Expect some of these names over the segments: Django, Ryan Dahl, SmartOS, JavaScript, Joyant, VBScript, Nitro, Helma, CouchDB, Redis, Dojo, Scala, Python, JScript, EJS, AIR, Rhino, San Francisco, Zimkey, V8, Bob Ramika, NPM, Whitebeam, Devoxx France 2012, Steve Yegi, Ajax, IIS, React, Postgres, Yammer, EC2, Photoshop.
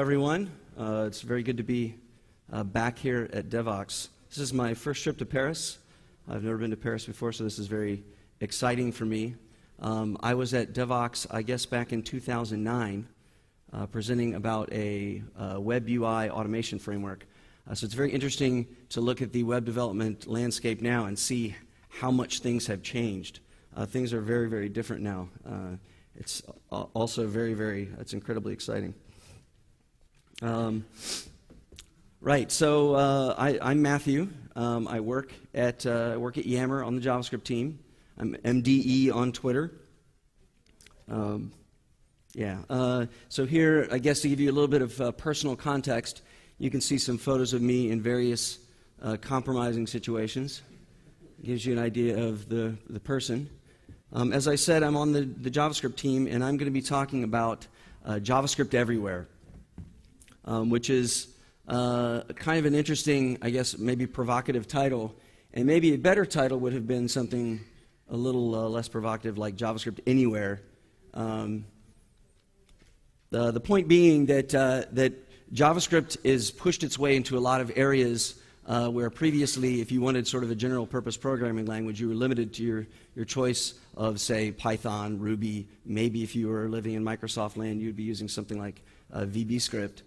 Everyone, it's very good to be back here at Devoxx. This is my first trip to Paris. I've never been to Paris before, so this is very exciting for me. I was at Devoxx, I guess, back in 2009, presenting about a web UI automation framework. So it's very interesting to look at the web development landscape now and see how much things have changed. Things are very, very different now. It's also it's incredibly exciting. Right, so I'm Matthew. I work at Yammer on the JavaScript team. I'm MDE on Twitter. So here, I guess to give you a little bit of personal context, you can see some photos of me in various compromising situations. Gives you an idea of the person. As I said, I'm on the JavaScript team, and I'm going to be talking about JavaScript everywhere. Which is kind of an interesting, I guess, maybe provocative title. And maybe a better title would have been something a little less provocative, like JavaScript Anywhere. The point being that, that JavaScript has pushed its way into a lot of areas where previously, if you wanted sort of a general purpose programming language, you were limited to your choice of, say, Python, Ruby. Maybe if you were living in Microsoft land, you'd be using something like VBScript.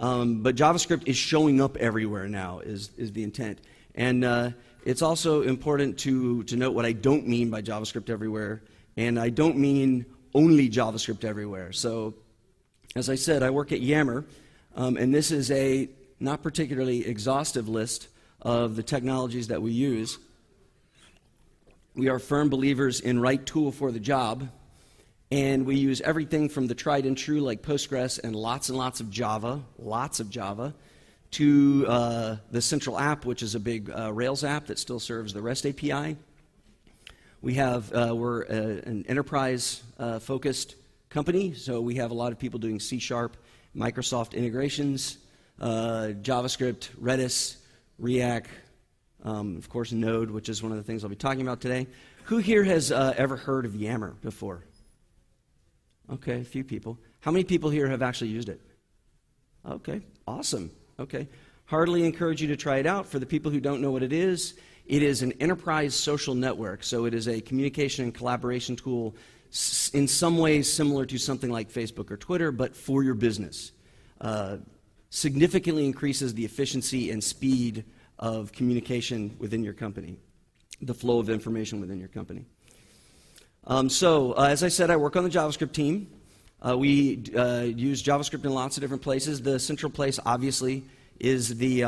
But JavaScript is showing up everywhere now, is the intent. And it's also important to note what I don't mean by JavaScript everywhere, and I don't mean only JavaScript everywhere. So, as I said, I work at Yammer, and this is a not particularly exhaustive list of the technologies that we use. We are firm believers in right tool for the job, and we use everything from the tried and true like Postgres and lots of Java, to the central app, which is a big Rails app that still serves the REST API. We have, we're an enterprise-focused company, so we have a lot of people doing C-sharp, Microsoft integrations, JavaScript, Redis, React, of course Node, which is one of the things I'll be talking about today. Who here has ever heard of Yammer before? Okay, a few people. How many people here have actually used it? Okay, awesome. Okay. Heartily encourage you to try it out. For the people who don't know what it is an enterprise social network. So it is a communication and collaboration tool in some ways similar to something like Facebook or Twitter, but for your business. Significantly increases the efficiency and speed of communication within your company, the flow of information within your company. As I said, I work on the JavaScript team. We use JavaScript in lots of different places. The central place, obviously, is the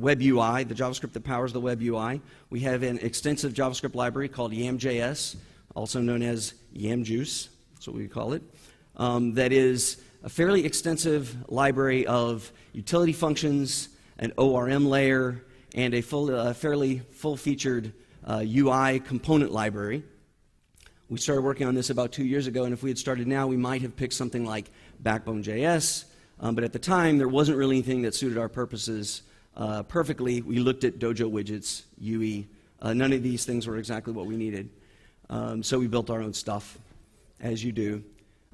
web UI, the JavaScript that powers the web UI. We have an extensive JavaScript library called YamJS, also known as YamJuice. That's what we call it. That is a fairly extensive library of utility functions, an ORM layer, and a fairly full-featured UI component library. We started working on this about 2 years ago, and if we had started now, we might have picked something like Backbone.js, but at the time, there wasn't really anything that suited our purposes perfectly. We looked at Dojo widgets, UE. None of these things were exactly what we needed, so we built our own stuff, as you do.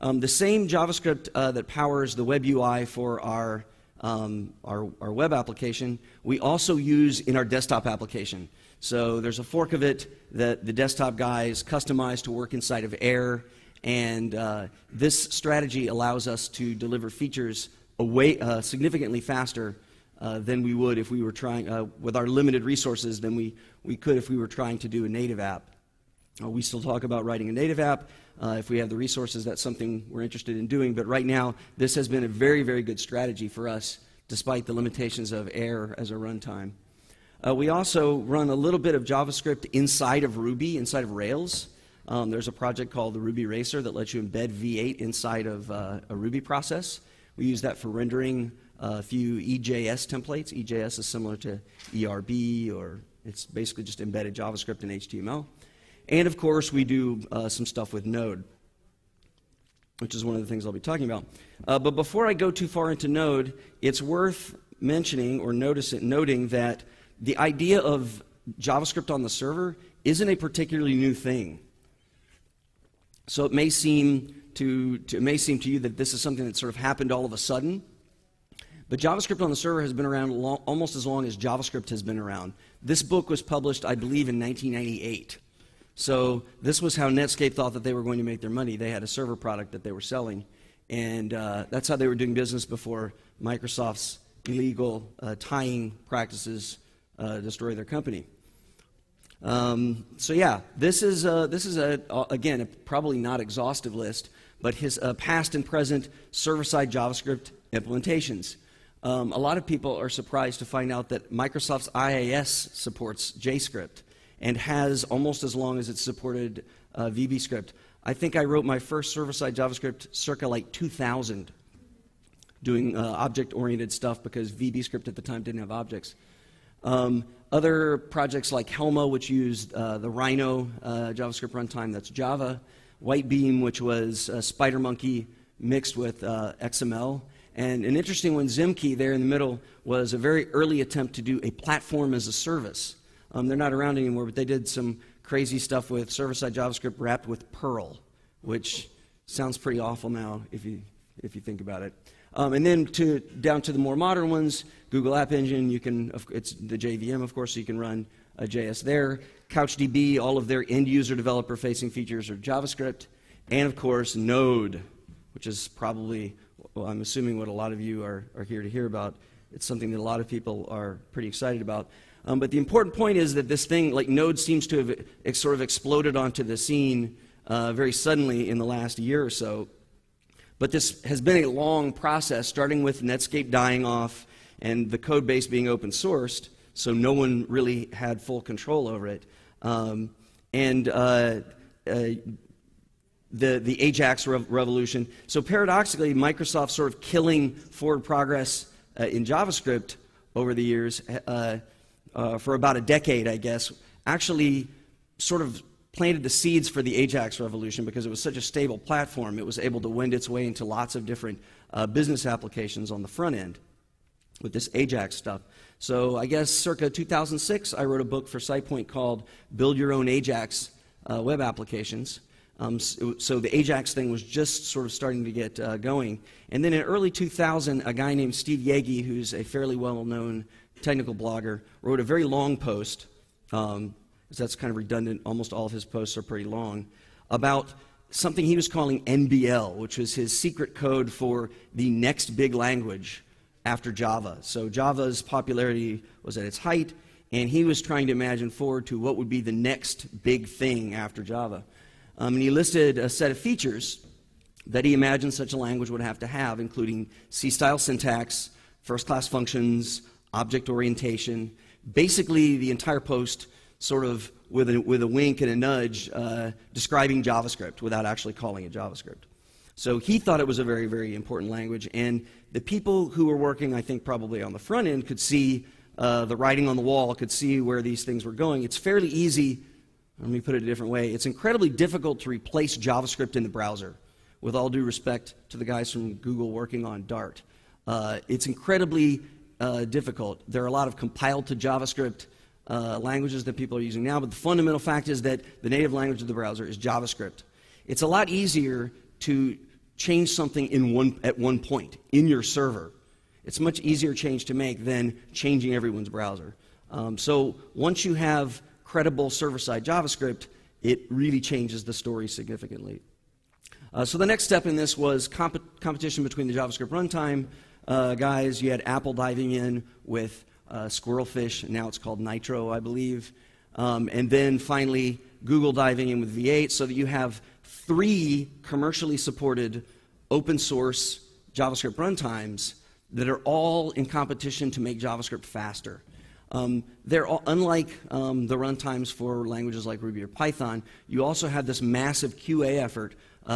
The same JavaScript that powers the web UI for our web application, we also use in our desktop application. So there's a fork of it that the desktop guys customize to work inside of AIR, and this strategy allows us to deliver features significantly faster than we would if we were trying, with our limited resources, than we could if we were trying to do a native app. We still talk about writing a native app. If we have the resources, that's something we're interested in doing, but right now, this has been a very, very good strategy for us, despite the limitations of AIR as a runtime. We also run a little bit of JavaScript inside of Ruby, inside of Rails. There's a project called the Ruby Racer that lets you embed V8 inside of a Ruby process. We use that for rendering a few EJS templates. EJS is similar to ERB, or it's basically just embedded JavaScript and HTML. And of course, we do some stuff with Node, which is one of the things I'll be talking about. But before I go too far into Node, it's worth mentioning or noting that the idea of JavaScript on the server isn't a particularly new thing. So it may seem it may seem to you that this is something that sort of happened all of a sudden, but JavaScript on the server has been around almost as long as JavaScript has been around. This book was published, I believe, in 1998. So this was how Netscape thought that they were going to make their money. They had a server product that they were selling, and that's how they were doing business before Microsoft's illegal tying practices destroy their company. So yeah, this is, again, probably not exhaustive list, but his past and present server-side JavaScript implementations. A lot of people are surprised to find out that Microsoft's IIS supports JScript and has almost as long as it's supported VBScript. I think I wrote my first server-side JavaScript circa like 2000, doing object-oriented stuff because VBScript at the time didn't have objects. Other projects like Helma, which used the Rhino JavaScript runtime, that's Java, Whitebeam, which was SpiderMonkey mixed with XML, and an interesting one, Zimkey, there in the middle, was a very early attempt to do a platform as a service. They're not around anymore, but they did some crazy stuff with server-side JavaScript wrapped with Perl, which sounds pretty awful now if you think about it. And then down to the more modern ones, Google App Engine, you can, it's the JVM, of course, so you can run a JS there. CouchDB, all of their end-user developer-facing features are JavaScript. And, of course, Node, which is probably, well, I'm assuming what a lot of you are here to hear about. It's something that a lot of people are pretty excited about. But the important point is that this thing, like Node, seems to have sort of exploded onto the scene very suddenly in the last year or so. But this has been a long process, starting with Netscape dying off and the code base being open sourced, so no one really had full control over it. The Ajax revolution. So paradoxically, Microsoft sort of killing forward progress in JavaScript over the years for about a decade, I guess, actually sort of planted the seeds for the Ajax revolution because it was such a stable platform. It was able to wend its way into lots of different business applications on the front end with this Ajax stuff. So I guess circa 2006, I wrote a book for SitePoint called Build Your Own Ajax Web Applications. So the Ajax thing was just sort of starting to get going. And then in early 2000, a guy named Steve Yegi, who's a fairly well-known technical blogger, wrote a very long post. That's kind of redundant. Almost all of his posts are pretty long, about something he was calling NBL, which was his secret code for the next big language after Java. So Java's popularity was at its height, and he was trying to imagine forward to what would be the next big thing after Java. And he listed a set of features that he imagined such a language would have to have, including C-style syntax, first-class functions, object orientation. Basically, the entire post sort of with a wink and a nudge, describing JavaScript without actually calling it JavaScript. So he thought it was a very, very important language, and the people who were working, I think, probably on the front end could see the writing on the wall, could see where these things were going. It's fairly easy, let me put it a different way, it's incredibly difficult to replace JavaScript in the browser, with all due respect to the guys from Google working on Dart. It's incredibly difficult. There are a lot of compiled to JavaScript languages that people are using now, but the fundamental fact is that the native language of the browser is JavaScript. It's a lot easier to change something at one point in your server. It's a much easier change to make than changing everyone's browser. So once you have credible server-side JavaScript, it really changes the story significantly. So the next step in this was competition between the JavaScript runtime guys. You had Apple diving in with Squirrelfish, now it's called Nitro, I believe. And then finally, Google diving in with V8, so that you have three commercially supported open source JavaScript runtimes that are all in competition to make JavaScript faster. They're all, unlike the runtimes for languages like Ruby or Python, you also have this massive QA effort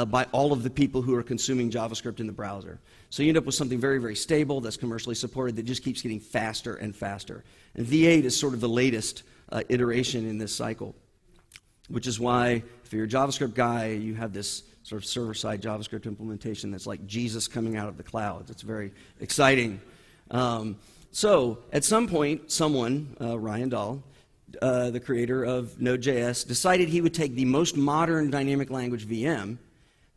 by all of the people who are consuming JavaScript in the browser. So you end up with something very, very stable that's commercially supported that just keeps getting faster and faster. And V8 is sort of the latest iteration in this cycle, which is why if you're a JavaScript guy, you have this sort of server-side JavaScript implementation that's like Jesus coming out of the clouds. It's very exciting. So at some point, someone, Ryan Dahl, the creator of Node.js, decided he would take the most modern dynamic language VM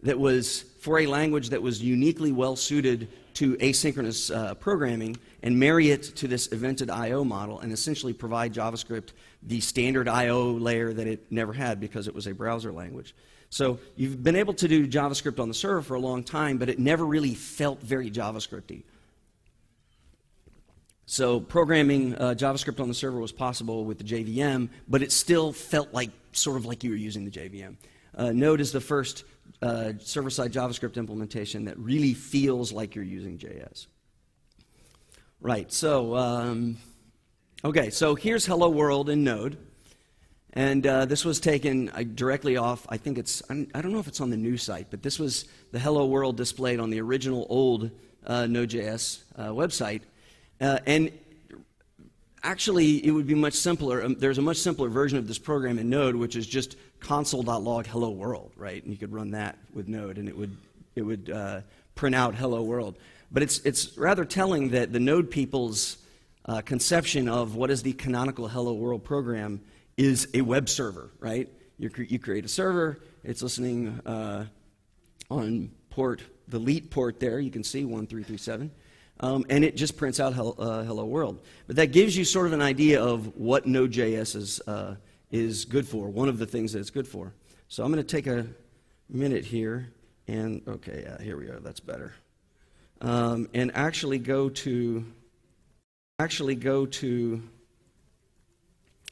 that was for a language that was uniquely well-suited to asynchronous programming and marry it to this evented I.O. model and essentially provide JavaScript the standard I.O. layer that it never had because it was a browser language. So you've been able to do JavaScript on the server for a long time, but it never really felt very JavaScript-y. So programming JavaScript on the server was possible with the JVM, but it still felt like sort of like you were using the JVM. Node is the first server-side JavaScript implementation that really feels like you're using JS. Right, so, okay, so here's Hello World in Node. And this was taken directly off, I think it's, I don't know if it's on the new site, but this was the Hello World displayed on the original old Node.js website. And actually, it would be much simpler. There's a much simpler version of this program in Node, which is just console.log hello world, right? And you could run that with Node, and it would print out hello world. But it's rather telling that the Node people's conception of what is the canonical hello world program is a web server, right? You create a server. It's listening on port, the LEET port there. You can see 1337. And it just prints out hello world. But that gives you sort of an idea of what Node.js is good for, one of the things that it's good for. So I'm going to take a minute here, and okay, here we are, that's better. And actually go to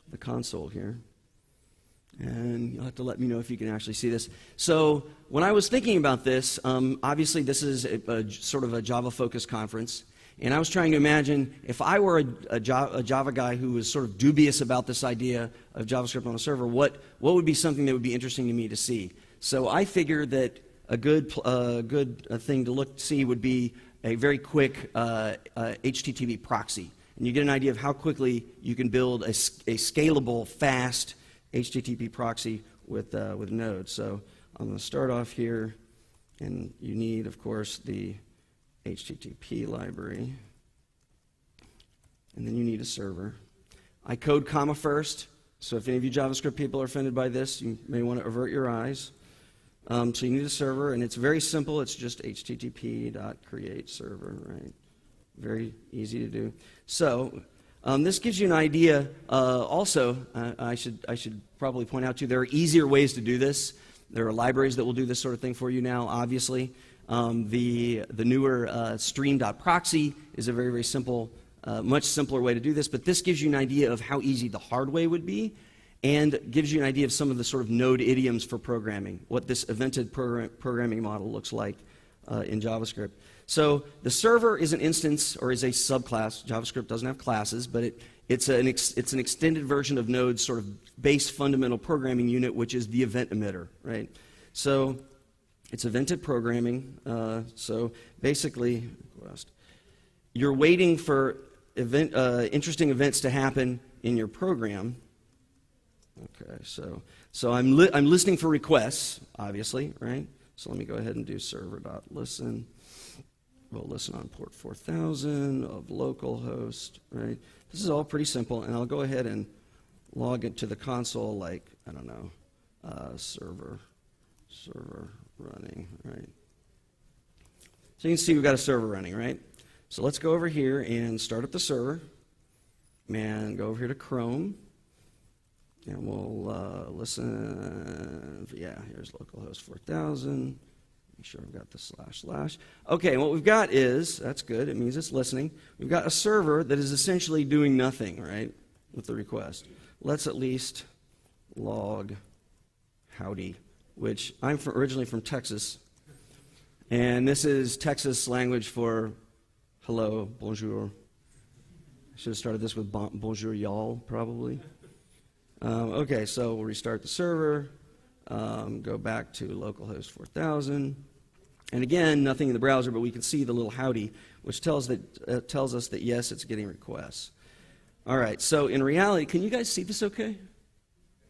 the console here. And you'll have to let me know if you can actually see this. So when I was thinking about this, obviously this is a sort of a Java-focused conference, and I was trying to imagine if I were a Java guy who was sort of dubious about this idea of JavaScript on a server, what would be something that would be interesting to me to see? So I figured that a good thing to see would be a very quick HTTP proxy, and you get an idea of how quickly you can build a scalable, fast HTTP proxy with Node. So I'm going to start off here, and you need, of course, the HTTP library, and then you need a server. I code comma first, so if any of you JavaScript people are offended by this, you may want to avert your eyes. So you need a server, and it's very simple. It's just http.createServer, right? Very easy to do. So this gives you an idea. Also, I should probably point out to you, there are easier ways to do this. There are libraries that will do this sort of thing for you now, obviously. The newer stream.proxy is a very, very simple, much simpler way to do this, but this gives you an idea of how easy the hard way would be and gives you an idea of some of the sort of Node idioms for programming, what this evented programming model looks like in JavaScript. So the server is an instance, or is a subclass. JavaScript doesn't have classes, but it's an extended version of Node's sort of base fundamental programming unit, which is the event emitter, right? So it's evented programming. So basically, you're waiting for interesting events to happen in your program. Okay, so I'm listening for requests, obviously, right? So let me go ahead and do server.listen. We'll listen on port 4000 of localhost, right? This is all pretty simple, and I'll go ahead and log into the console like, I don't know, server running, right? So you can see we've got a server running, right? So let's go over here and start up the server, and go over here to Chrome, and we'll listen, yeah, here's localhost 4000. Make sure I've got the //. Okay, what we've got is, that's good, it means it's listening. We've got a server that is essentially doing nothing, right, with the request. Let's at least log howdy, which I'm originally from Texas, and this is Texas language for hello, bonjour. I should have started this with bonjour y'all, probably. Okay, so we'll restart the server. Go back to localhost 4000, and again, nothing in the browser, but we can see the little howdy, which tells us that yes, it's getting requests. All right, so in reality, can you guys see this okay?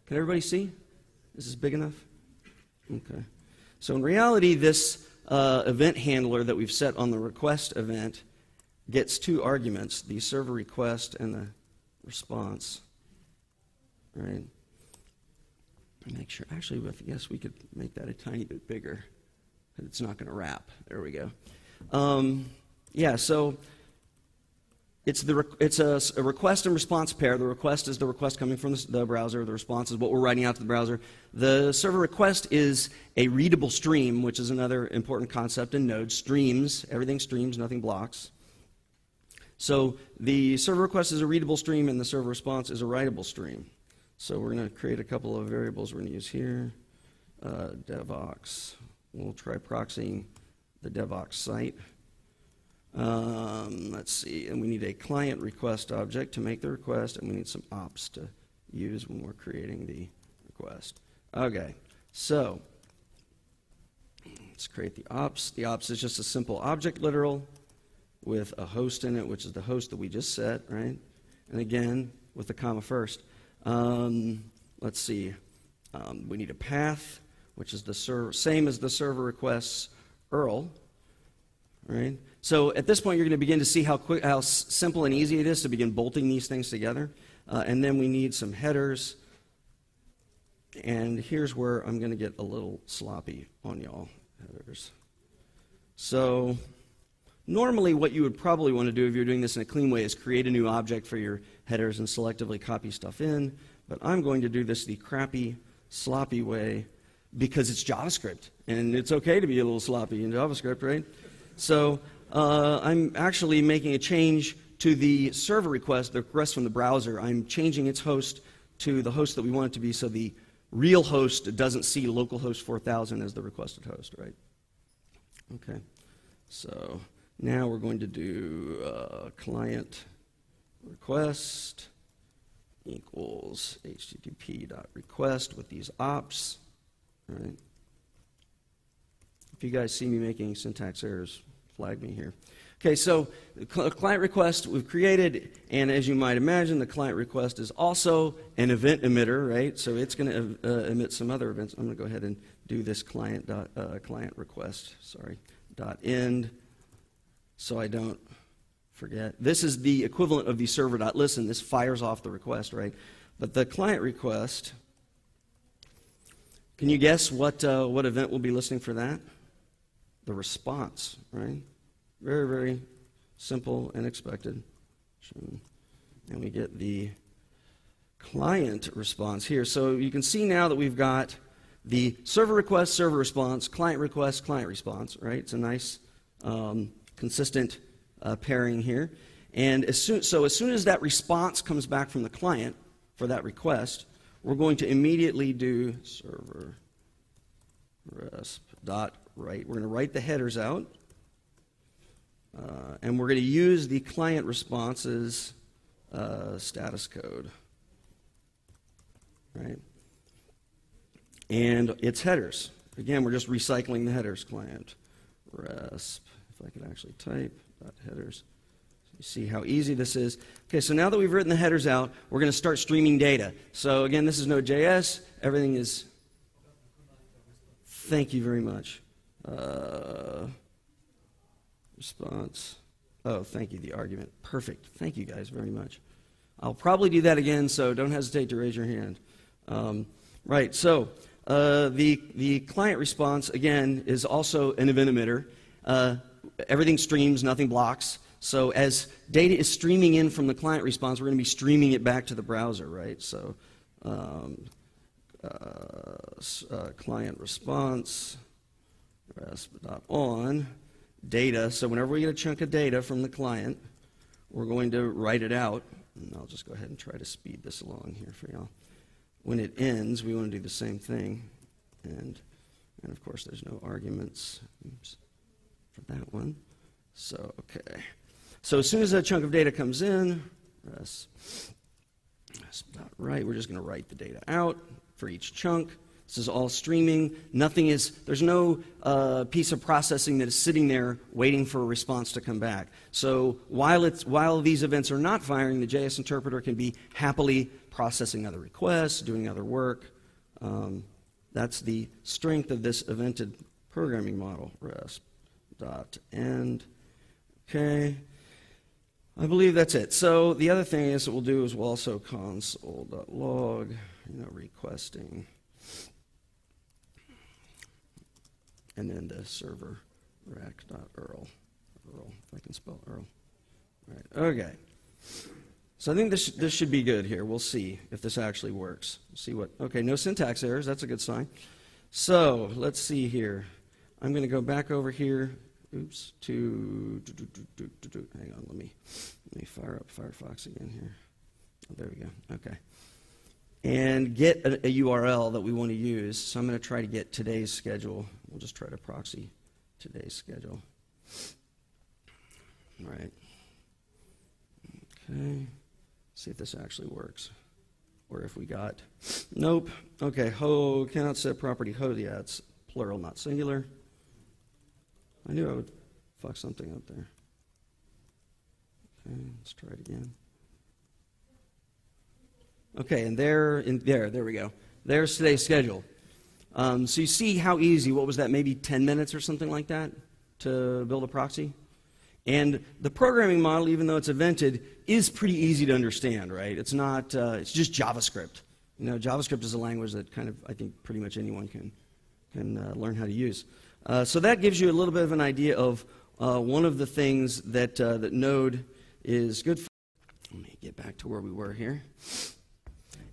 Can everybody see? Is this big enough? Okay. So in reality, this event handler that we've set on the request event gets two arguments, the server request and the response, right? Make sure, actually, yes, we could make that a tiny bit bigger. It's not going to wrap. There we go. Yeah, so it's a request and response pair. The request is the request coming from the browser. The response is what we're writing out to the browser. The server request is a readable stream, which is another important concept in Node. Streams, everything streams, nothing blocks. So the server request is a readable stream, and the server response is a writable stream. So we're going to create a couple of variables we're going to use here. Devoxx. We'll try proxying the Devoxx site. Let's see, and we need a client request object to make the request, and we need some ops to use when we're creating the request. Okay, so let's create the ops. The ops is just a simple object literal with a host in it, which is the host that we just set, right? And again, with the comma first. Let's see, we need a path, which is the same as the server requests URL, right? So at this point, you're going to begin to see how simple and easy it is to begin bolting these things together. And then we need some headers. And here's where I'm going to get a little sloppy on y'all, headers. So normally what you would probably want to do if you're doing this in a clean way is create a new object for your headers and selectively copy stuff in. But I'm going to do this the crappy, sloppy way because it's JavaScript. And it's okay to be a little sloppy in JavaScript, right? So I'm actually making a change to the server request, the request from the browser. I'm changing its host to the host that we want it to be, so the real host doesn't see localhost 4000 as the requested host, right? Okay. So now we're going to do client request equals http.request with these ops, right? If you guys see me making syntax errors, flag me here. Okay, so the client request we've created, and as you might imagine, the client request is also an event emitter, right? So it's going to emit some other events. I'm going to go ahead and do this client request dot end, so I don't forget. This is the equivalent of the server.listen. This fires off the request, right? But the client request, can you guess what event we'll be listening for that? The response, right? Very, very simple and expected. And we get the client response here. So you can see now that we've got the server request, server response, client response, right? It's a nice, consistent pairing here. And as soon as that response comes back from the client for that request, we're going to immediately do server resp.write. We're going to write the headers out, and we're going to use the client responses status code, right? And its headers. Again, we're just recycling the headers. Client resp. If I could actually type .headers. You see how easy this is. Okay, so now that we've written the headers out, we're going to start streaming data. So again, this is Node.js. Everything is. Thank you very much. Response. Oh, thank you, the argument. Perfect. Thank you guys very much. I'll probably do that again, so don't hesitate to raise your hand. Right, so the client response, again, is also an event emitter. Everything streams, nothing blocks. So as data is streaming in from the client response, we're going to be streaming it back to the browser, right? So client response resp.on data. So whenever we get a chunk of data from the client, we're going to write it out. And I'll just go ahead and try to speed this along here for y'all. When it ends, we want to do the same thing. And of course, there's no arguments. Oops, for that one. So, okay. So as soon as that chunk of data comes in, that's not right. We're just going to write the data out for each chunk. This is all streaming. Nothing is, there's no piece of processing that is sitting there waiting for a response to come back. So while these events are not firing, the JS interpreter can be happily processing other requests, doing other work. That's the strength of this evented programming model, resp.end. Okay, I believe that's it. So the other thing is that we'll do is we'll also console.log, requesting and then the server, react.url, if I can spell url. All right, okay. So I think this should be good here. We'll see if this actually works. See what, okay, no syntax errors, that's a good sign. So let's see here. I'm gonna go back over here, oops, to, hang on, let me fire up Firefox again here. Oh, there we go, okay. And get a URL that we wanna use. So I'm gonna try to get today's schedule. We'll just try to proxy today's schedule. All right, okay. See if this actually works, or if we got, nope. Okay, ho, cannot set property ho, yeah, it's plural, not singular. I knew I would fuck something up there. Okay, let's try it again. Okay, and there we go. There's today's schedule. So you see how easy, what was that, maybe 10 minutes or something like that to build a proxy? And the programming model, even though it's evented, is pretty easy to understand, right? It's not, it's just JavaScript. You know, JavaScript is a language that kind of, I think, pretty much anyone can learn how to use. So that gives you a little bit of an idea of one of the things that, that Node is good for. Let me get back to where we were here.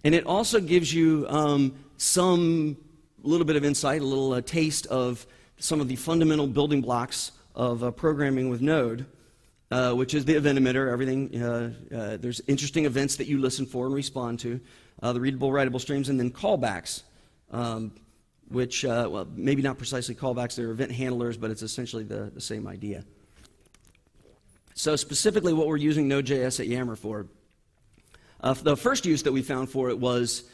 And it also gives you some little bit of insight, a little taste of some of the fundamental building blocks of programming with Node, which is the event emitter, everything. There's interesting events that you listen for and respond to, the readable, writable streams, and then callbacks, which, well, maybe not precisely callbacks, they're event handlers, but it's essentially the same idea. So specifically what we're using Node.js at Yammer for the first use that we found for it was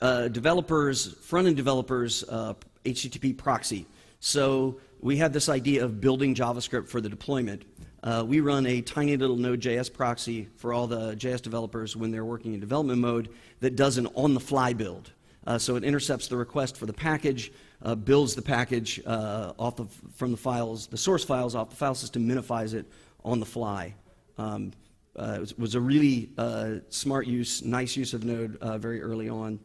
developers, front-end developers, HTTP proxy. So we had this idea of building JavaScript for the deployment. We run a tiny little Node.js proxy for all the JS developers when they're working in development mode that does an on-the-fly build. So it intercepts the request for the package, builds the package off of, from the files, the source files off the file system, minifies it on the fly. It was a really smart use, nice use of Node very early on.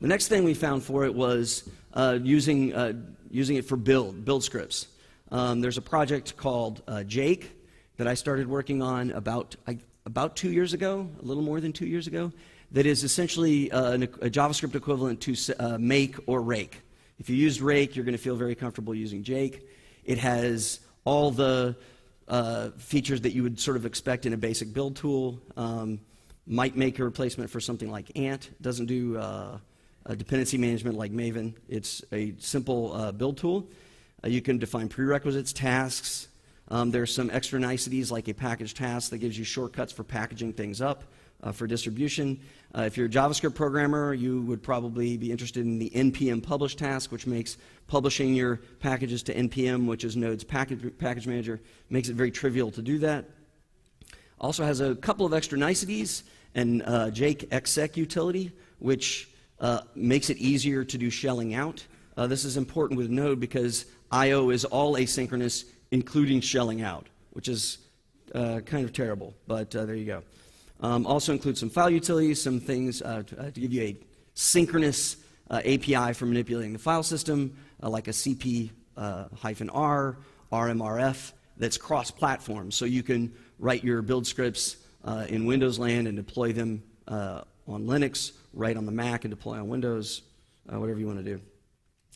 The next thing we found for it was using it for build scripts. There's a project called Jake that I started working on about 2 years ago, a little more than 2 years ago, that is essentially a JavaScript equivalent to make or rake. If you used rake, you're going to feel very comfortable using Jake. It has all the features that you would sort of expect in a basic build tool. Might make a replacement for something like Ant. Doesn't do dependency management like Maven. It's a simple build tool. You can define prerequisites, tasks. There's some extra niceties like a package task that gives you shortcuts for packaging things up for distribution. If you're a JavaScript programmer, you would probably be interested in the NPM publish task, which makes publishing your packages to NPM, which is Node's package manager, makes it very trivial to do that. Also has a couple of extra niceties, and Jake exec utility, which makes it easier to do shelling out. This is important with Node because I/O is all asynchronous, including shelling out, which is kind of terrible, but there you go. Also includes some file utilities, some things to give you a synchronous API for manipulating the file system, like a CP-R, RMRF, that's cross-platform, so you can write your build scripts in Windows land and deploy them on Linux, write on the Mac and deploy on Windows, whatever you want to do.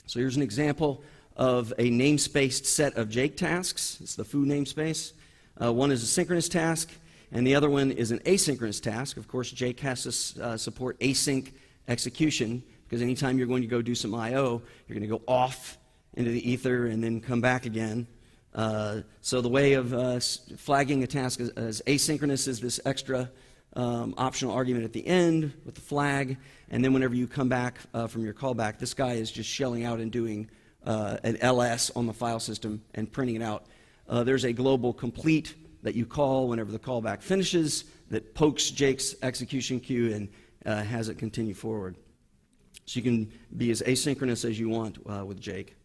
So here's an example of a namespaced set of Jake tasks. It's the foo namespace. One is a synchronous task, and the other one is an asynchronous task. Of course, Jake has to support async execution, because anytime you're going to go do some I/O, you're going to go off into the ether and then come back again. So the way of flagging a task as asynchronous is this extra optional argument at the end with the flag, and then whenever you come back from your callback, this guy is just shelling out and doing an ls on the file system and printing it out. There's a global complete that you call whenever the callback finishes that pokes Jake's execution queue and has it continue forward. So you can be as asynchronous as you want with Jake.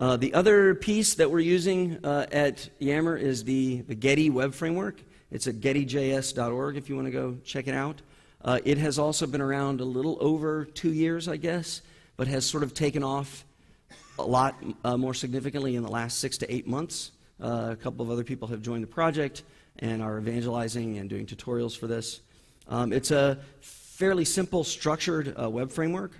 The other piece that we're using at Yammer is the Geddy web framework. It's at geddyjs.org if you want to go check it out. It has also been around a little over 2 years, I guess, but has sort of taken off a lot more significantly in the last 6 to 8 months. A couple of other people have joined the project and are evangelizing and doing tutorials for this. It's a fairly simple, structured web framework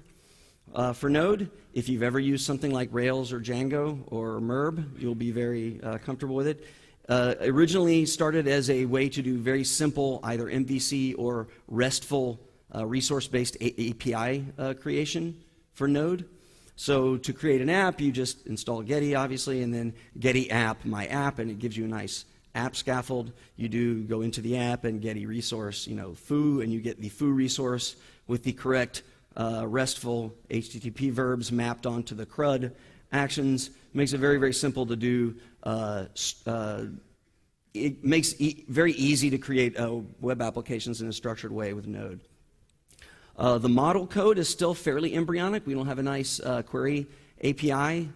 for Node. If you've ever used something like Rails or Django or Merb, you'll be very comfortable with it. Originally started as a way to do very simple, either MVC or RESTful resource-based API creation for Node. So to create an app, you just install Geddy, obviously, and then Geddy app, my app, and it gives you a nice app scaffold. You do go into the app and Geddy resource, you know, foo, and you get the foo resource with the correct RESTful HTTP verbs mapped onto the CRUD actions. Makes it very, very simple to do. It makes it very easy to create web applications in a structured way with Node. The model code is still fairly embryonic. We don't have a nice query API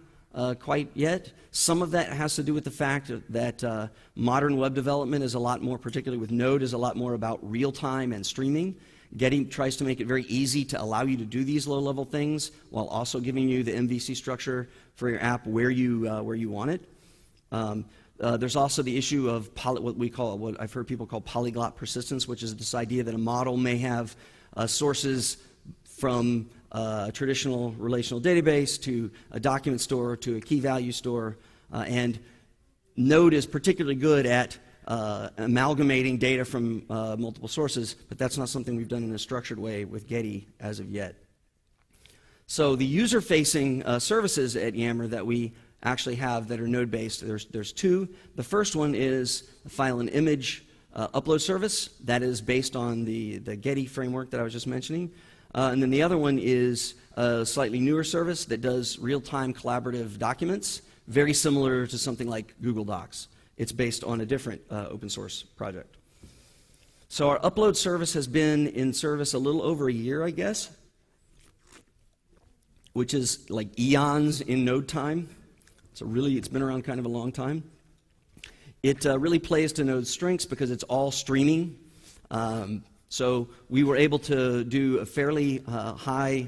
quite yet. Some of that has to do with the fact that modern web development is a lot more, particularly with Node, is a lot more about real-time and streaming. Geddy tries to make it very easy to allow you to do these low-level things while also giving you the MVC structure for your app where you want it. There's also the issue of what I've heard people call polyglot persistence, which is this idea that a model may have sources from a traditional relational database to a document store to a key value store, and Node is particularly good at amalgamating data from multiple sources, but that's not something we've done in a structured way with Geddy as of yet. So the user-facing services at Yammer that we actually have that are Node-based, there's two. The first one is a file and image upload service that is based on the Geddy framework that I was just mentioning. And then the other one is a slightly newer service that does real-time collaborative documents, very similar to something like Google Docs. It's based on a different open source project. So our upload service has been in service a little over a year, I guess, which is like eons in Node time. So really, it's been around kind of a long time. It really plays to Node's strengths because it's all streaming. So we were able to do a fairly high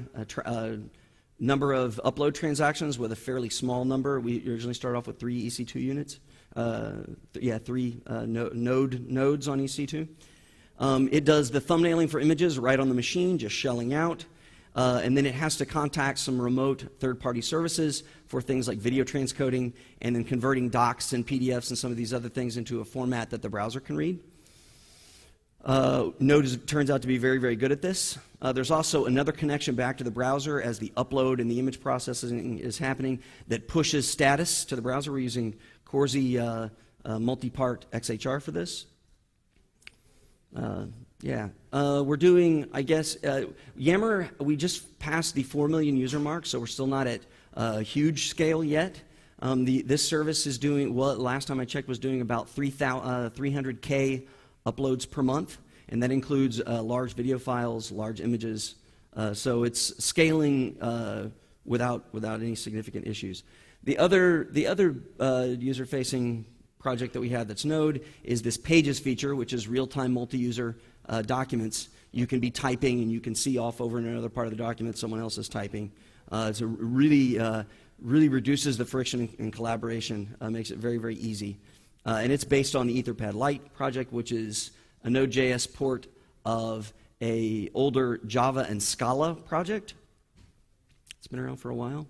number of upload transactions with a fairly small number. We originally started off with 3 EC2 units. three nodes on EC2. It does the thumbnailing for images right on the machine, just shelling out. And then it has to contact some remote third-party services for things like video transcoding and then converting docs and PDFs and some of these other things into a format that the browser can read. Node turns out to be very, very good at this. There's also another connection back to the browser as the upload and the image processing is happening that pushes status to the browser. We're using Corsi multi-part XHR for this. We're doing, I guess, Yammer, we just passed the 4 million user mark, so we're still not at huge scale yet. This service is doing, well, last time I checked, was doing about 300K uploads per month, and that includes large video files, large images, so it's scaling without any significant issues. The other user-facing project that we have that's Node is this Pages feature, which is real-time multi-user documents. You can be typing and you can see off over in another part of the document someone else is typing. So really, really reduces the friction in collaboration, makes it very, very easy. And it's based on the Etherpad Lite project, which is a Node.js port of an older Java and Scala project. It's been around for a while.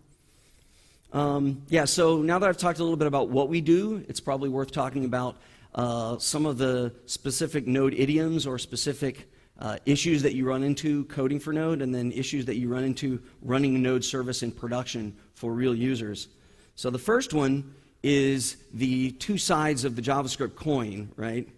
So now that I've talked a little bit about what we do, it's probably worth talking about some of the specific Node idioms or specific issues that you run into coding for Node, and then issues that you run into running a Node service in production for real users. So the first one is the two sides of the JavaScript coin, right?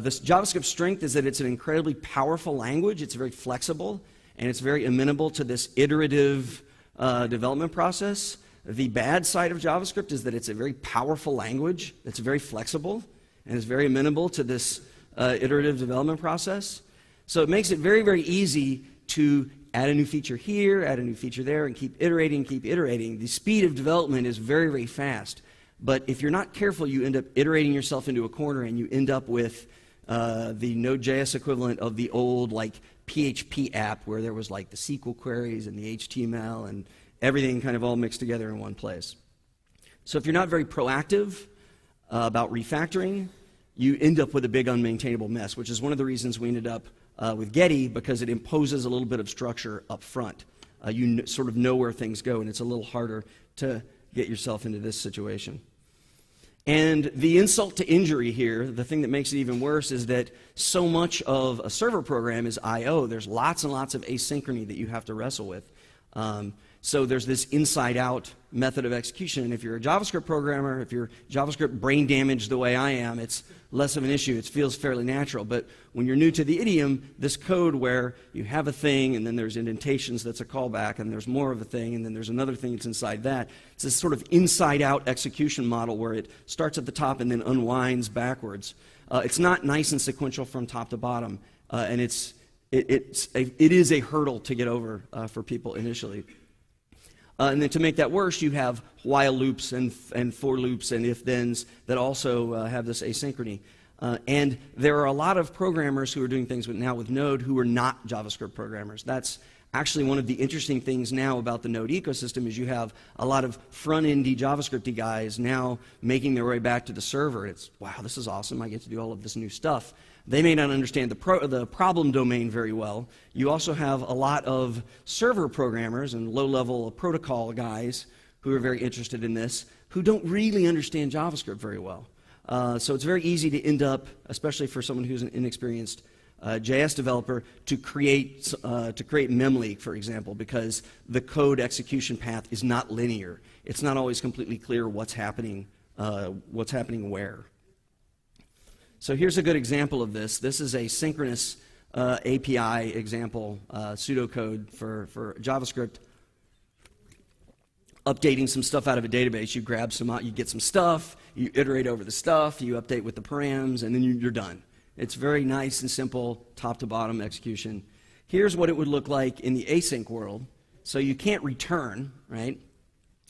This JavaScript strength is that it's an incredibly powerful language, it's very flexible, and it's very amenable to this iterative development process. The bad side of JavaScript is that it's a very powerful language, it's very flexible, and it's very amenable to this iterative development process. So it makes it very, very easy to add a new feature here, add a new feature there, and keep iterating, keep iterating. The speed of development is very, very fast. But if you're not careful, you end up iterating yourself into a corner, and you end up with the Node.js equivalent of the old, like, PHP app where there was like the SQL queries and the HTML and everything kind of all mixed together in one place. So if you're not very proactive about refactoring, you end up with a big unmaintainable mess, which is one of the reasons we ended up with Geddy, because it imposes a little bit of structure up front. You sort of know where things go, and it's a little harder to get yourself into this situation. And the insult to injury here, the thing that makes it even worse, is that so much of a server program is I/O. There's lots and lots of asynchrony that you have to wrestle with. So there's this inside-out method of execution. And if you're a JavaScript programmer, if you're JavaScript brain damaged the way I am, it's less of an issue. It feels fairly natural. But when you're new to the idiom, this code where you have a thing, and then there's indentations that's a callback, and there's more of a thing, and then there's another thing that's inside that. It's this sort of inside-out execution model where it starts at the top and then unwinds backwards. It's not nice and sequential from top to bottom, and it is a hurdle to get over for people initially. And then to make that worse, you have while loops and for loops and if-thens that also have this asynchrony. And there are a lot of programmers who are doing things now with Node who are not JavaScript programmers. That's actually one of the interesting things now about the Node ecosystem is you have a lot of front-endy JavaScript-y guys now making their way back to the server. It's, wow, this is awesome. I get to do all of this new stuff. They may not understand the problem domain very well. You also have a lot of server programmers and low-level protocol guys who are very interested in this who don't really understand JavaScript very well. So it's very easy to end up, especially for someone who's an inexperienced JS developer, to create mem leak, for example, because the code execution path is not linear. It's not always completely clear what's happening where. So here's a good example of this. This is a synchronous API example, pseudocode for JavaScript. Updating some stuff out of a database, you grab some out, you get some stuff, you iterate over the stuff, you update with the params, and then you're done. It's very nice and simple, top-to-bottom execution. Here's what it would look like in the async world. So you can't return, right,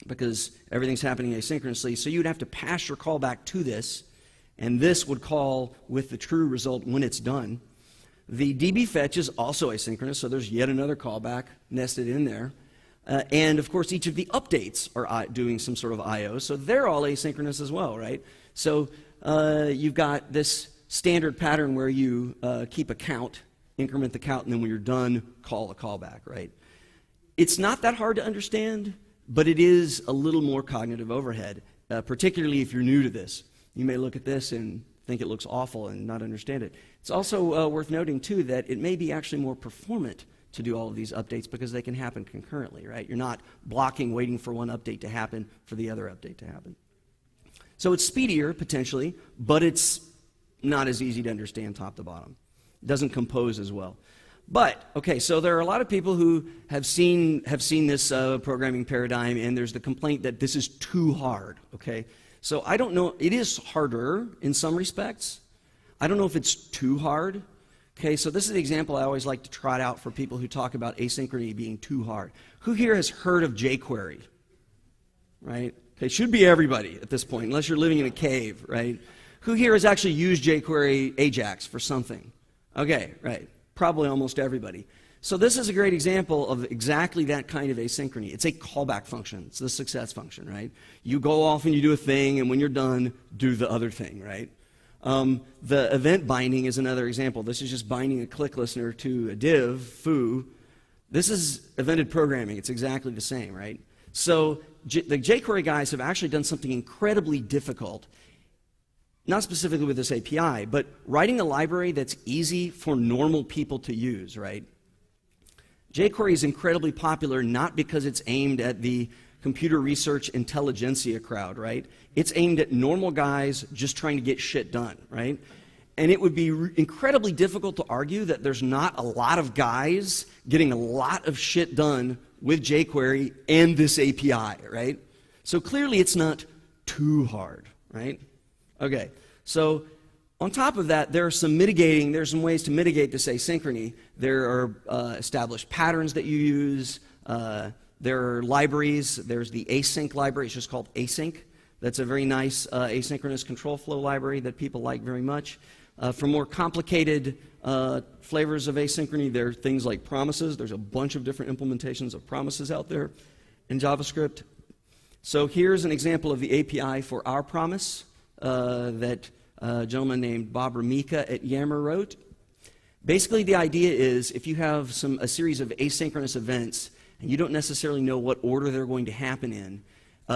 because everything's happening asynchronously, so you'd have to pass your callback to this, and this would call with the true result when it's done. The DB fetch is also asynchronous, so there's yet another callback nested in there. And of course, each of the updates are doing some sort of I/O, so they're all asynchronous as well, right? So you've got this standard pattern where you keep a count, increment the count, and then when you're done, call a callback, right? It's not that hard to understand, but it is a little more cognitive overhead, particularly if you're new to this. You may look at this and think it looks awful and not understand it. It's also worth noting, too, that it may be actually more performant to do all of these updates because they can happen concurrently, right? You're not blocking, waiting for one update to happen for the other update to happen. So it's speedier, potentially, but it's not as easy to understand top to bottom. It doesn't compose as well. But, okay, so there are a lot of people who have seen this programming paradigm, and there's the complaint that this is too hard, okay? So I don't know, it is harder in some respects. I don't know if it's too hard. Okay, so this is the example I always like to trot out for people who talk about asynchrony being too hard. Who here has heard of jQuery? Right? Okay, should be everybody at this point, unless you're living in a cave, right? Who here has actually used jQuery AJAX for something? Okay, right, probably almost everybody. So this is a great example of exactly that kind of asynchrony. It's a callback function. It's the success function, right? You go off and you do a thing, and when you're done, do the other thing, right? The event binding is another example. This is just binding a click listener to a div, foo. This is evented programming. It's exactly the same, right? So the jQuery guys have actually done something incredibly difficult, not specifically with this API, but writing a library that's easy for normal people to use, right? jQuery is incredibly popular not because it's aimed at the computer research intelligentsia crowd, right? It's aimed at normal guys just trying to get shit done, right? And it would be incredibly difficult to argue that there's not a lot of guys getting a lot of shit done with jQuery and this API, right? So clearly it's not too hard, right? Okay, so on top of that, there's some ways to mitigate this asynchrony. There are established patterns that you use. There are libraries. There's the async library. It's just called async. That's a very nice asynchronous control flow library that people like very much. For more complicated flavors of asynchrony, there are things like promises. There's a bunch of different implementations of promises out there. in JavaScript. So here's an example of the API for our promise that a gentleman named Bob Ramika at Yammer wrote. Basically, the idea is if you have a series of asynchronous events and you don't necessarily know what order they're going to happen in,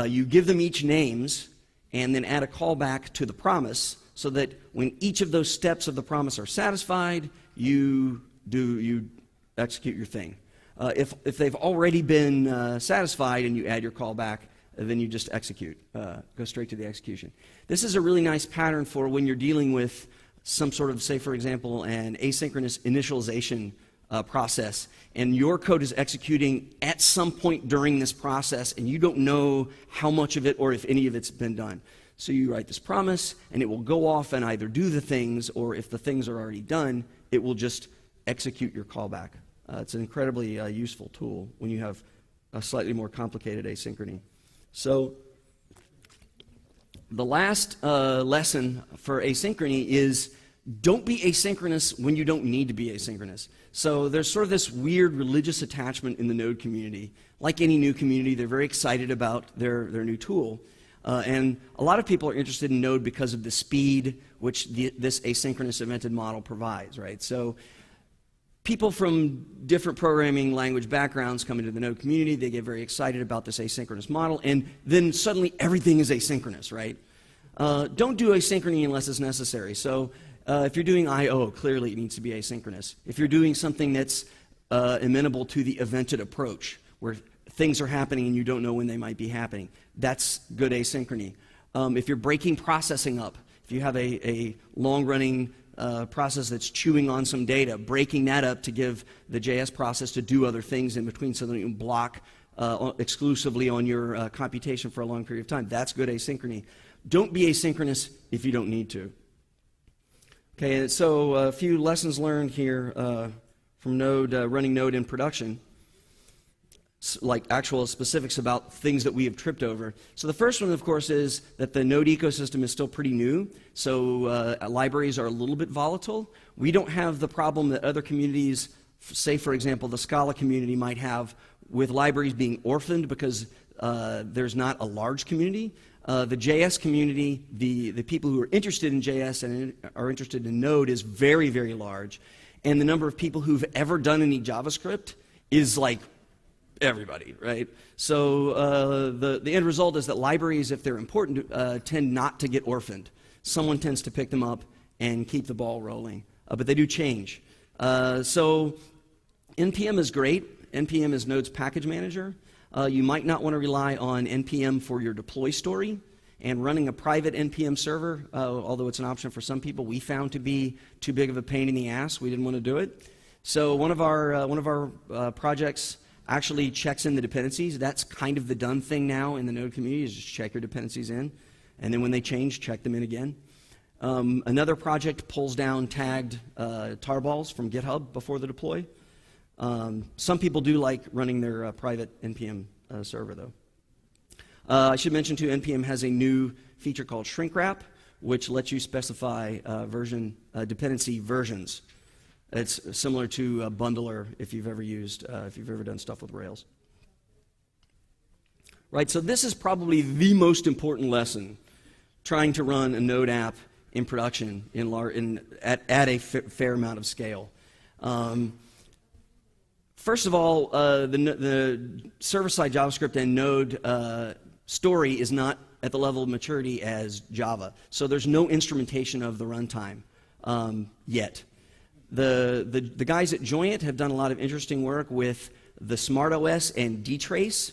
you give them each names and then add a callback to the promise so that when each of those steps of the promise are satisfied, you execute your thing. If they've already been satisfied and you add your callback, then you just execute, go straight to the execution. This is a really nice pattern for when you're dealing with some sort of, say for example, an asynchronous initialization process, and your code is executing at some point during this process, and you don't know how much of it or if any of it's been done. So you write this promise, and it will go off and either do the things, or if the things are already done, it will just execute your callback. It's an incredibly useful tool when you have a slightly more complicated asynchrony. So the last lesson for asynchrony is don't be asynchronous when you don't need to be asynchronous. So there's sort of this weird religious attachment in the Node community. Like any new community, they're very excited about their new tool. And a lot of people are interested in Node because of the speed which this asynchronous evented model provides, right? So people from different programming language backgrounds come into the Node community, they get very excited about this asynchronous model, and then suddenly everything is asynchronous, right? Don't do asynchrony unless it's necessary. So if you're doing I/O, clearly it needs to be asynchronous. If you're doing something that's amenable to the evented approach, where things are happening and you don't know when they might be happening, that's good asynchrony. If you're breaking processing up, if you have a long-running process that's chewing on some data, breaking that up to give the JS process to do other things in between so that you can block exclusively on your computation for a long period of time. That's good asynchrony. Don't be asynchronous if you don't need to. Okay, so a few lessons learned here from Node, running Node in production, like actual specifics about things that we have tripped over. So the first one, of course, is that the Node ecosystem is still pretty new, so libraries are a little bit volatile. We don't have the problem that other communities, say for example the Scala community, might have with libraries being orphaned because there's not a large community. The JS community, the people who are interested in JS and are interested in Node is very, very large, and the number of people who've ever done any JavaScript is like everybody, right? So the end result is that libraries, if they're important, tend not to get orphaned. Someone tends to pick them up and keep the ball rolling, but they do change. So NPM is great. NPM is Node's package manager. You might not want to rely on NPM for your deploy story, and running a private NPM server, although it's an option for some people, we found to be too big of a pain in the ass. We didn't want to do it. So one of our projects actually checks in the dependencies. That's kind of the done thing now in the Node community, is just check your dependencies in, and then when they change, check them in again. Another project pulls down tagged tarballs from GitHub before the deploy. Some people do like running their private NPM server, though. I should mention, too, NPM has a new feature called shrink wrap, which lets you specify dependency versions. It's similar to a bundler if you've ever done stuff with Rails. Right, so this is probably the most important lesson, trying to run a Node app in production at a fair amount of scale. First of all, the server-side JavaScript and Node story is not at the level of maturity as Java, so there's no instrumentation of the runtime yet. The guys at Joyant have done a lot of interesting work with the SmartOS and dtrace,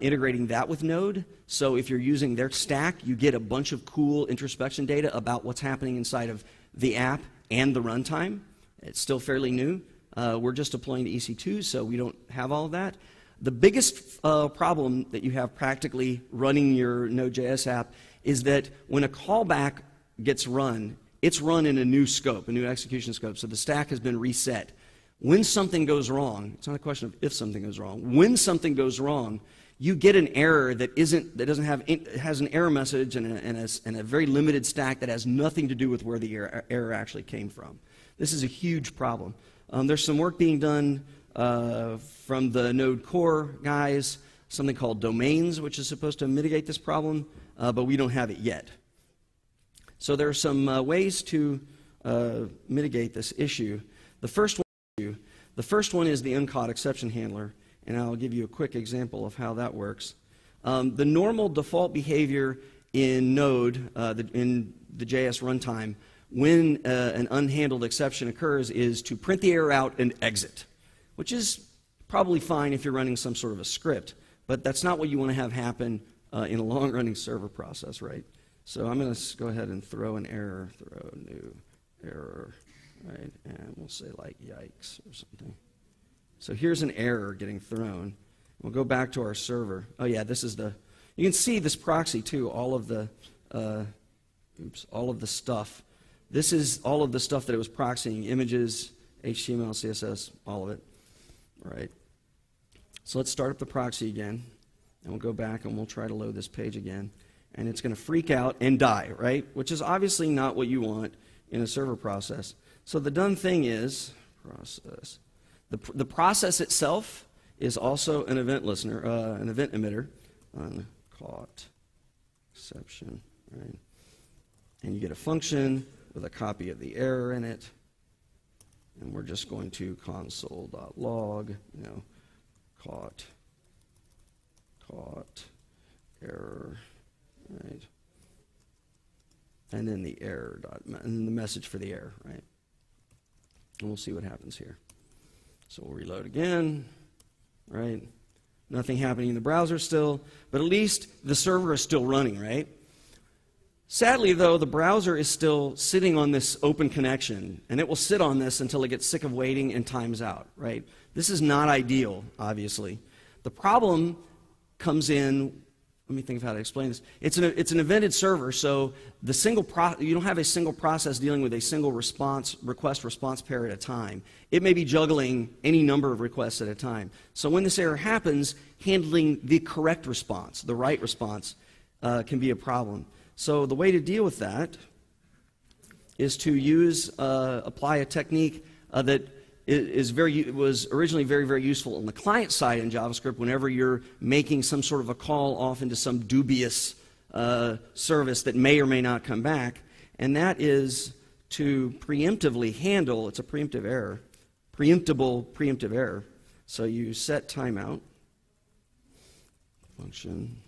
integrating that with Node. So if you're using their stack, you get a bunch of cool introspection data about what's happening inside of the app and the runtime. It's still fairly new. We're just deploying to EC2, so we don't have all of that. The biggest problem that you have practically running your Node.js app is that when a callback gets run, it's run in a new scope, a new execution scope, so the stack has been reset. When something goes wrong, it's not a question of if something goes wrong, when something goes wrong, you get an error that has an error message and a very limited stack that has nothing to do with where the error actually came from. This is a huge problem. There's some work being done from the Node core guys, something called domains, which is supposed to mitigate this problem, but we don't have it yet. So there are some ways to mitigate this issue. The first one is the uncaught exception handler, and I'll give you a quick example of how that works. The normal default behavior in Node, in the JS runtime, when an unhandled exception occurs is to print the error out and exit, which is probably fine if you're running some sort of a script, but that's not what you want to have happen in a long-running server process, right? So I'm going to go ahead and throw an error, throw new error, right? And we'll say like yikes or something. So here's an error getting thrown. We'll go back to our server. Oh yeah, this is the, you can see this proxy too, all of the, all of the stuff. This is all of the stuff that it was proxying, images, HTML, CSS, all of it, right? So let's start up the proxy again, and we'll go back and we'll try to load this page again, and it's gonna freak out and die, right? Which is obviously not what you want in a server process. So the done thing is, process. The process itself is also an event listener, an event emitter, uncaught exception, right? And you get a function with a copy of the error in it, and we're just going to console.log, you know, caught error, right? And then the error and the message for the error, right? And we'll see what happens here. So we'll reload again, right? Nothing happening in the browser still, but at least the server is still running, right? Sadly, though, the browser is still sitting on this open connection, and it will sit on this until it gets sick of waiting and times out, right? This is not ideal, obviously. The problem comes in, let me think of how to explain this. It's an evented server, so the you don't have a single process dealing with a single request-response pair at a time. It may be juggling any number of requests at a time. So when this error happens, handling the correct response, the right response, can be a problem. So the way to deal with that is to use, apply a technique that was originally very, very useful on the client side in JavaScript whenever you're making some sort of a call off into some dubious service that may or may not come back, and that is to preemptively handle, it's a preemptive error, preemptible preemptive error. So you set timeout function.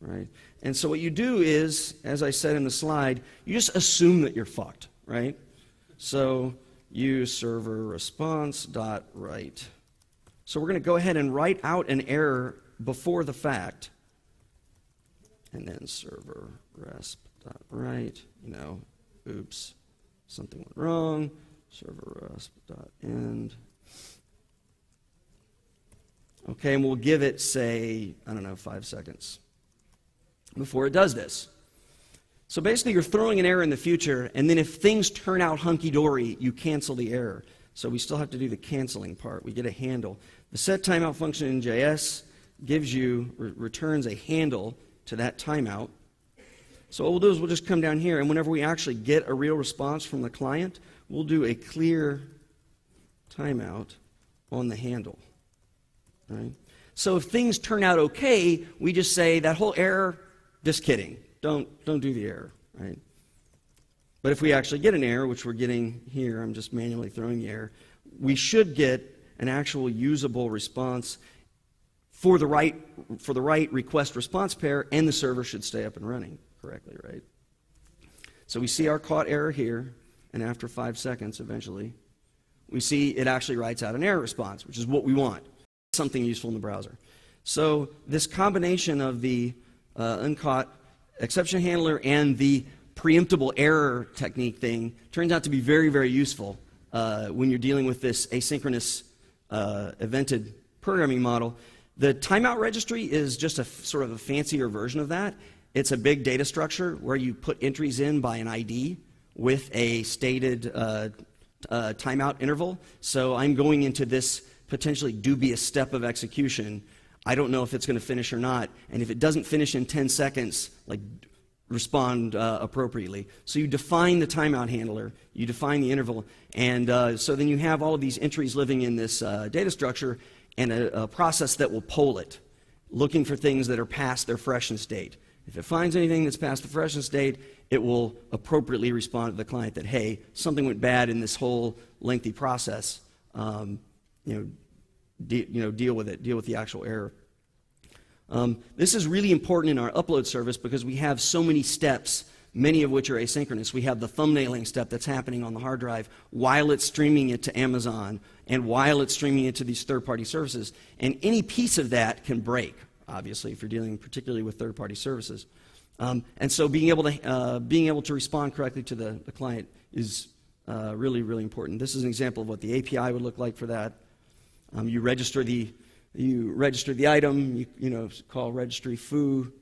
Right? And so what you do is, as I said in the slide, you just assume that you're fucked, right? So you server response dot write. So we're going to go ahead and write out an error before the fact, and then server resp dot write. You know, oops, something went wrong. Server resp dot end. Okay, and we'll give it, say, I don't know, 5 seconds. Before it does this. So basically you're throwing an error in the future, and then if things turn out hunky-dory, you cancel the error. So we still have to do the canceling part. We get a handle. The set timeout function in JS gives you, returns a handle to that timeout. So what we'll do is we'll just come down here, and whenever we actually get a real response from the client, we'll do a clear timeout on the handle, right? So if things turn out okay, we just say that whole error, just kidding. Don't do the error, right? But if we actually get an error, which we're getting here, I'm just manually throwing the error, we should get an actual usable response for the right request response pair, and the server should stay up and running correctly, right? So we see our caught error here, and after 5 seconds, eventually, we see it actually writes out an error response, which is what we want, something useful in the browser. So this combination of the uncaught exception handler and the preemptible error technique thing turns out to be very, very useful when you're dealing with this asynchronous evented programming model. The timeout registry is just a sort of a fancier version of that. It's a big data structure where you put entries in by an ID with a stated timeout interval. So I'm going into this potentially dubious step of execution. I don't know if it's going to finish or not, and if it doesn't finish in 10 seconds, like, respond appropriately. So you define the timeout handler, you define the interval, and so then you have all of these entries living in this data structure and a process that will poll it. looking for things that are past their freshness date. If it finds anything that's past the freshness date, it will appropriately respond to the client that, hey, something went bad in this whole lengthy process. Deal with it, deal with the actual error. This is really important in our upload service because we have so many steps, many of which are asynchronous. We have the thumbnailing step that's happening on the hard drive while it's streaming it to Amazon and while it's streaming it to these third-party services. And any piece of that can break, obviously, if you're dealing particularly with third-party services. And so being able to respond correctly to the client is really, really important. This is an example of what the API would look like for that. You register the item, you call registry foo,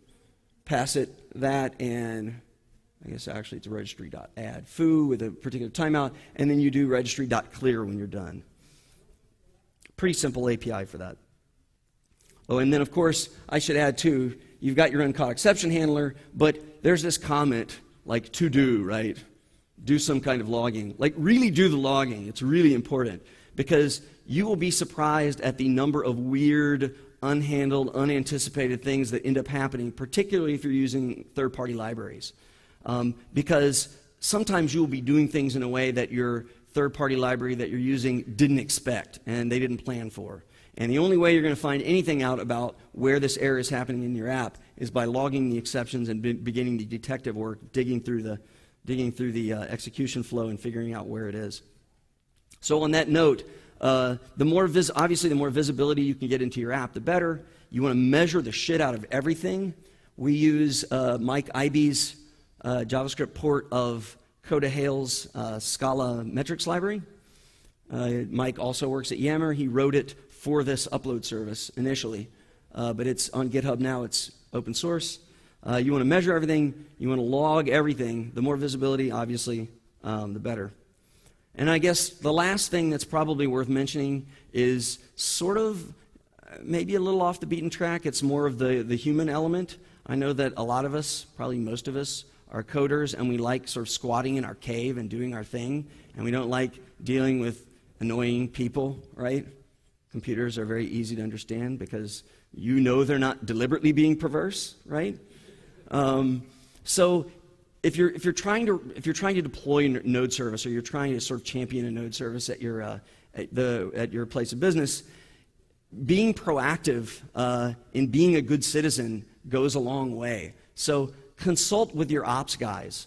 pass it that, and I guess actually it's registry.add foo with a particular timeout, and then you do registry.clear when you're done. Pretty simple API for that. Oh, and then of course, I should add too, you've got your uncaught exception handler, but there's this comment like to do, right? Do some kind of logging. Like really do the logging, it's really important. Because you will be surprised at the number of weird, unhandled, unanticipated things that end up happening, particularly if you're using third-party libraries. Because sometimes you'll be doing things in a way that your third-party library that you're using didn't expect and they didn't plan for. And the only way you're going to find anything out about where this error is happening in your app is by logging the exceptions and beginning the detective work, digging through the execution flow and figuring out where it is. So on that note, obviously the more visibility you can get into your app, the better. You want to measure the shit out of everything. We use Mike Ibe's JavaScript port of Coda Hale's Scala metrics library. Mike also works at Yammer. He wrote it for this upload service initially, but it's on GitHub now. It's open source. You want to measure everything. You want to log everything. The more visibility, obviously, the better. And I guess the last thing that's probably worth mentioning is sort of maybe a little off the beaten track. It's more of the human element. I know that a lot of us, probably most of us, are coders and we like sort of squatting in our cave and doing our thing, and we don't like dealing with annoying people, right? Computers are very easy to understand because you know they're not deliberately being perverse, right? So If you're trying to deploy a node service, or you're trying to sort of champion a node service at your at your place of business, being proactive and being a good citizen goes a long way. So consult with your ops guys.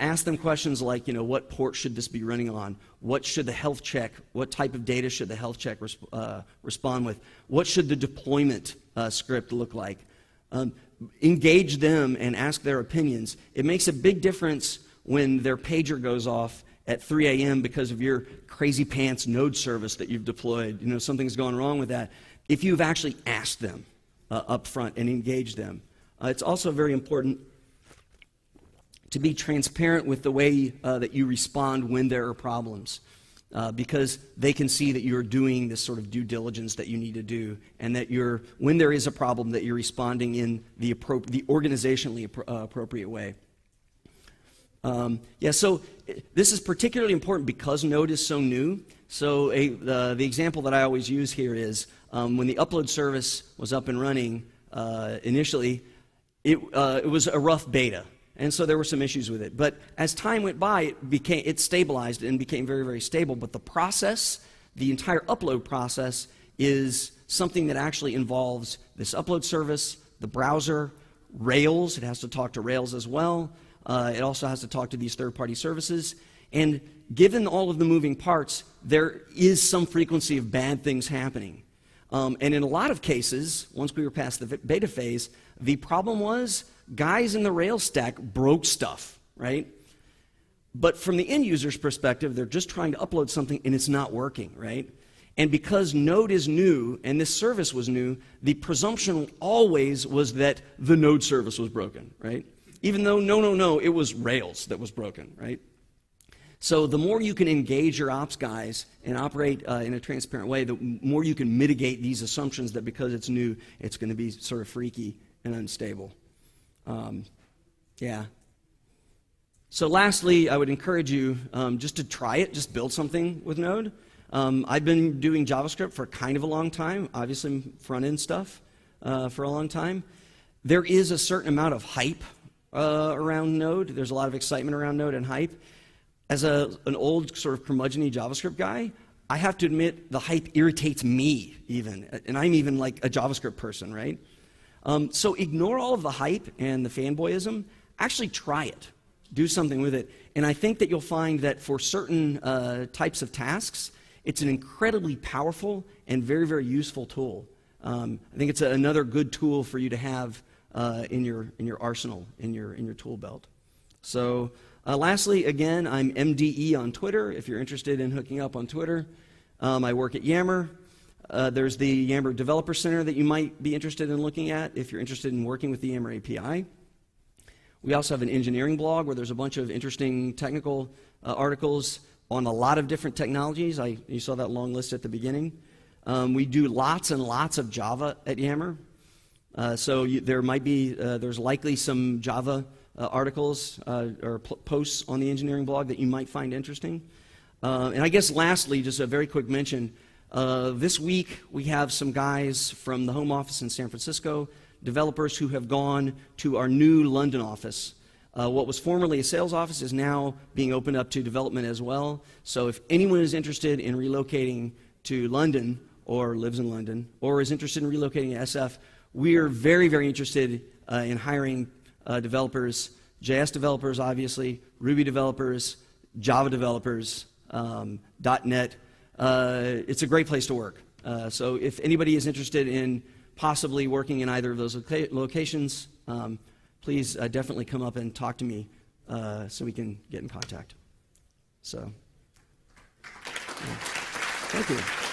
Ask them questions like, what port should this be running on? What should the health check? What type of data should the health check respond with? What should the deployment script look like? Engage them and ask their opinions. It makes a big difference when their pager goes off at 3 a.m. because of your crazy pants node service that you've deployed. Something's gone wrong with that. If you've actually asked them up front and engaged them. It's also very important to be transparent with the way that you respond when there are problems, because they can see that you're doing this sort of due diligence that you need to do, and that you're, when there is a problem, that you're responding in the organizationally appropriate way. So this is particularly important because Node is so new. So the example that I always use here is when the upload service was up and running initially, it was a rough beta. And so there were some issues with it. But as time went by, it stabilized and became very, very stable. But the process, the entire upload process, is something that actually involves this upload service, the browser, Rails. It has to talk to Rails as well. It also has to talk to these third-party services. And given all of the moving parts, there is some frequency of bad things happening. And in a lot of cases, once we were past the beta phase, the problem was guys in the Rails stack broke stuff, right? But from the end user's perspective, they're just trying to upload something and it's not working, right? And because Node is new and this service was new, the presumption always was that the Node service was broken, right? Even though, no, it was Rails that was broken, right? So the more you can engage your ops guys and operate in a transparent way, the more you can mitigate these assumptions that because it's new, it's going to be sort of freaky and unstable. So lastly, I would encourage you just to try it, just build something with Node. I've been doing JavaScript for kind of a long time, obviously front-end stuff. for a long time. There is a certain amount of hype around Node. There's a lot of excitement around Node and hype. As an old sort of curmudgeon-y JavaScript guy, I have to admit the hype irritates me even, and I'm even like a JavaScript person, right? So ignore all of the hype and the fanboyism. Actually try it. Do something with it. And I think that you'll find that for certain types of tasks, it's an incredibly powerful and very, very useful tool. I think it's another good tool for you to have in your arsenal, in your tool belt. So lastly, again, I'm MDE on Twitter, if you're interested in hooking up on Twitter. I work at Yammer. There's the Yammer Developer Center that you might be interested in looking at if you're interested in working with the Yammer API. We also have an engineering blog where there's a bunch of interesting technical articles on a lot of different technologies. You saw that long list at the beginning. We do lots and lots of Java at Yammer. There's likely some Java articles or posts on the engineering blog that you might find interesting. And I guess lastly, just a very quick mention, this week we have some guys from the home office in San Francisco, developers who have gone to our new London office. What was formerly a sales office is now being opened up to development as well. So if anyone is interested in relocating to London, or lives in London, or is interested in relocating to SF, we are very, very interested in hiring developers, JS developers obviously, Ruby developers, Java developers, .NET. It's a great place to work. So if anybody is interested in possibly working in either of those locations, please definitely come up and talk to me so we can get in contact. So, yeah. Thank you.